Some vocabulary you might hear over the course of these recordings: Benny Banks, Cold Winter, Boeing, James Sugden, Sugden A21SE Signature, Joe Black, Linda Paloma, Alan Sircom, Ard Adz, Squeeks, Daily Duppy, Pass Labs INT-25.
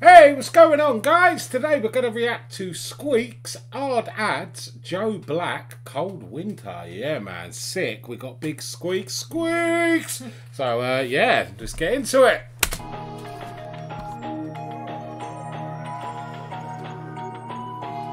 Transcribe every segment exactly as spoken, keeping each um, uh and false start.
Hey, what's going on, guys? Today we're going to react to Squeeks, Ard Adz, Joe Black, Cold Winter. Yeah, man, sick. We got big Squeaks, Squeaks. So, uh, yeah, just get into it.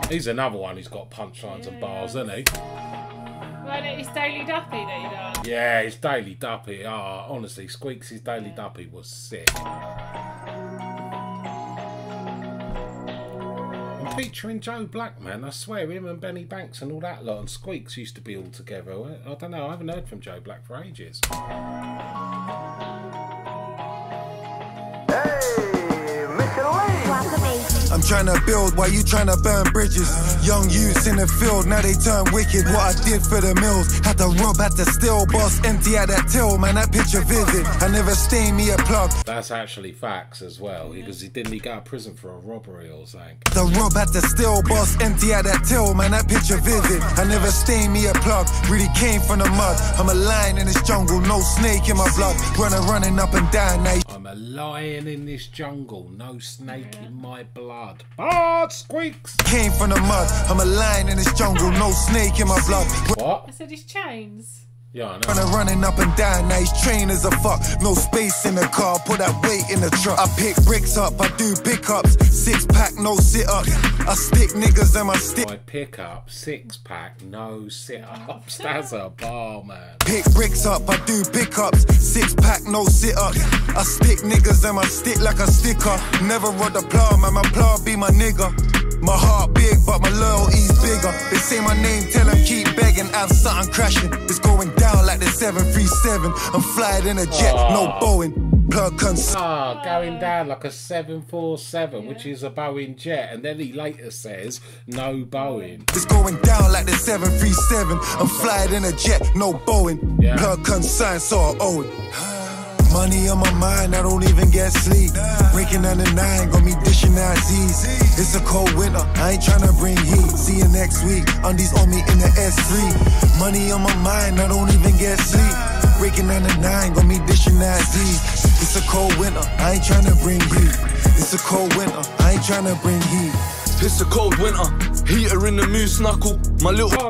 He's another one who's got punchlines, yeah, and bars, isn't he? Well, it's Daily Duppy that he does. Yeah, it's Daily Duppy. Ah, oh, honestly, Squeaks' Daily yeah. Duppy was sick. I'm featuring Joe Black, man. I swear, him and Benny Banks and all that lot and Squeaks used to be all together. I don't know, I haven't heard from Joe Black for ages. I'm tryna build while you tryna burn bridges. Young youths in the field, now they turn wicked. What I did for the mills, had to rob, had to steal. Boss empty at that till, man, that picture vivid. I never stain me a plug. That's actually facts as well, because he didn't he go to prison for a robbery or something. The rob had to steal, boss empty at that till, man, that picture vivid. I never stain me a plug, really came from the mud. I'm a lion in this jungle, no snake in my blood. Running, running up and down now. I'm a lion in this jungle, no snake in my blood. Bard Squeaks came from the mud. I'm a lion in this jungle, no snake in my blood. What? I said his chains. Yeah, I know. Running up and down, now he's trained as a fuck. No space in the car, put that weight in the truck. I pick bricks up, I do pickups. Six pack, no sit ups. I stick niggas and my stick. I pick up, six pack, no sit ups. That's a bar, man. Pick bricks up, I do pickups. Six pack, no sit ups. I stick niggas and my stick like a sticker. Never run the plow, man, my plow be my nigga. My heart big, but my loyalty's bigger. They say my name, tell them keep begging. I have something crashing. It's going down like the seven three seven. I'm flying in a jet, oh. No Boeing. Plug cons. Ah, oh, going down like a seven forty-seven, yeah, which is a Boeing jet. And then he later says, no Boeing. It's going down like the seven three seven. I'm flying in a jet, no Boeing. Yeah. Plug consigned, so I owe it. Money on my mind, I don't even get sleep. Breaking down the nine, got me dishing out Z's. It's a cold winter, I ain't tryna bring heat. See you next week, undies on me in the S three. Money on my mind, I don't even get sleep. Breaking down the nine, got me dishing out Z's. It's a cold winter, I ain't tryna bring heat. It's a cold winter, I ain't tryna bring heat. It's a cold winter, heater in the moose knuckle. My little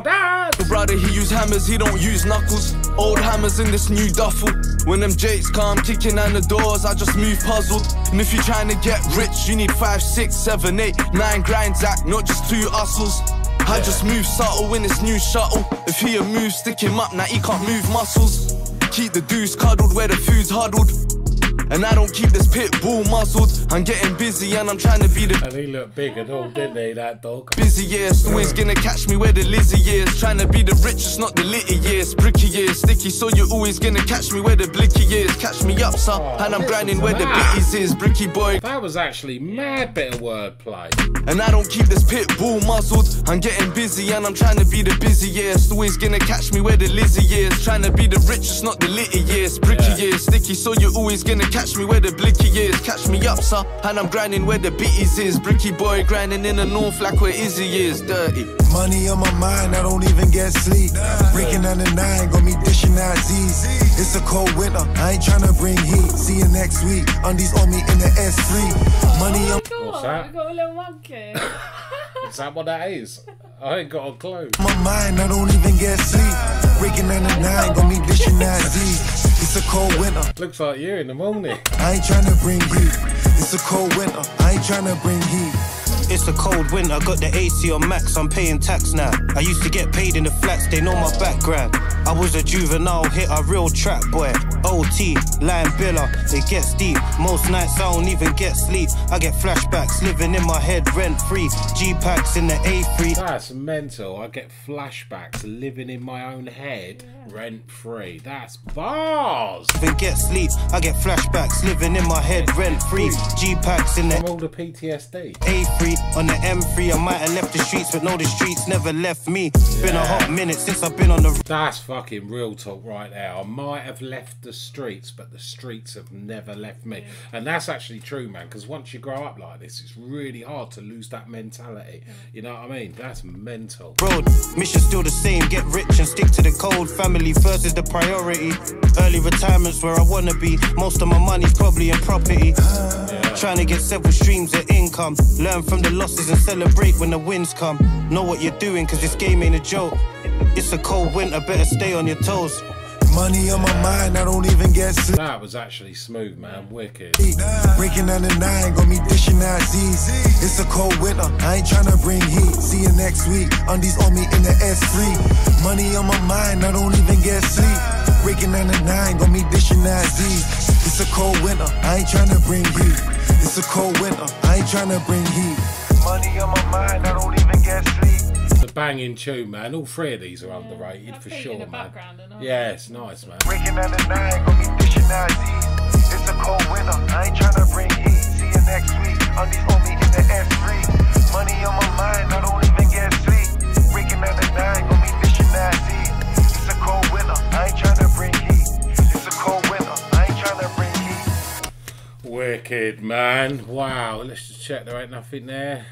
brother, he use hammers, he don't use knuckles. Old hammers in this new duffel. When them jakes come kicking down the doors, I just move puzzled. And if you're trying to get rich, you need five, six, seven, eight, nine grand, Zach, not just two hustles. I just move subtle in this new shuttle. If he a move, stick him up, now he can't move muscles. Keep the deuce cuddled where the food's huddled. And I don't keep this pit bull muzzled. I'm getting busy and I'm trying to be the. And he looked big at all, didn't he, that dog? Busy years, always gonna catch me where the Lizzie is. Trying to be the richest, not the litty years. Bricky years, sticky, so you're always gonna catch me where the blicky is. Catch me up, son, oh, and I'm grinding where that. The bitties is. Bricky boy. That was actually mad bit of wordplay. And I don't keep this pit bull muzzled. I'm getting busy and I'm trying to be the busy years. Always gonna catch me where the Lizzie is. Trying to be the richest, not the litty years. Bricky yeah. years, sticky, so you're always gonna catch Catch me where the blicky is, catch me up, sir. And I'm grinding where the bitties is. Bricky boy grinding in the north like where Izzy is. Dirty. Money on my mind, I don't even get sleep. Breaking down the nine, got me dishing out Z's. It's a cold winter, I ain't trying to bring heat. See you next week, undies on me in the S three. Money on. What's that? I got a little monkey. Is that what that is? I ain't got a clue. My mind, I don't even get sleep. Breaking down the nine, got me dishing out Z's. It's a cold winter. Looks like you in the morning. I ain't trying to bring heat. It's a cold winter. I ain't trying to bring heat. It's a cold winter. I got the A C on max. I'm paying tax now. I used to get paid in the flats. They know my background. I was a juvenile hit, a real trap boy. O T, lying biller. It gets deep. Most nights I don't even get sleep. I get flashbacks living in my head rent free. G packs in the A three. That's mental. I get flashbacks living in my own head rent free. That's bars. Even get sleep, I get flashbacks living in my head rent free. G packs in the I'm all the P T S D. A three on the M three. I might have left the streets, but no, the streets never left me. It's yeah. been a hot minute since I've been on the. That's fucking real talk right now. I might have left the streets, but the streets have never left me. Yeah. And that's actually true, man, because once you grow up like this, it's really hard to lose that mentality. Yeah. You know what I mean? That's mental. Road, mission still the same, get rich and stick to the code. Family first is the priority. Early retirement's where I want to be. Most of my money's probably in property. Yeah. Trying to get several streams of income. Learn from the losses and celebrate when the wins come. Know what you're doing, because this game ain't a joke. It's a cold winter, better stay on your toes. Money on my mind, I don't even get sick. That was actually smooth, man. Wicked. Breaking down the nine, got me dishing out Z's. It's a cold winter, I ain't trying to bring heat. See you next week, undies on me in the S three. Money on my mind, I don't even get sleep. Breaking down the nine, got me dishing out Z's. It's a cold winter, I ain't trying to bring heat. It's a cold winter, I ain't trying to bring heat. Money on my mind, I don't even get sleep. Banging tune, man. All three of these are yeah, underrated for sure, man. Background and yeah, it's nice, man. Breaking down the nine, gonna be dishing out Z's. It's a cold winter, I ain't trying to bring heat. See you next week, undies on me in the S three. Money on my mind, I don't even get sleep. Breaking down the nine, gonna be dishing out Z's. It's a cold winter, I ain't trying to bring heat. It's a cold winter, I ain't trying to bring heat. Wicked, man. Wow, let's just check there ain't nothing there.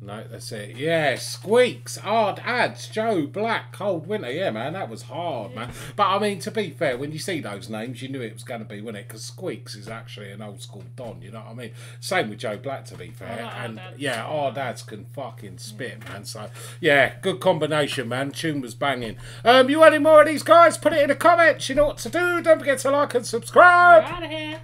No, that's it. Yeah, Squeeks, Ard Adz, Joe Black, Cold Winter. Yeah, man, that was hard, man. But, I mean, to be fair, when you see those names, you knew it was going to be, wasn't it? Because Squeeks is actually an old-school Don, you know what I mean? Same with Joe Black, to be fair. Like and, Ard yeah, Ard Adz can fucking spit, yeah. man. So, yeah, good combination, man. Tune was banging. Um, you want any more of these guys? Put it in the comments. You know what to do. Don't forget to like and subscribe. We're out of here.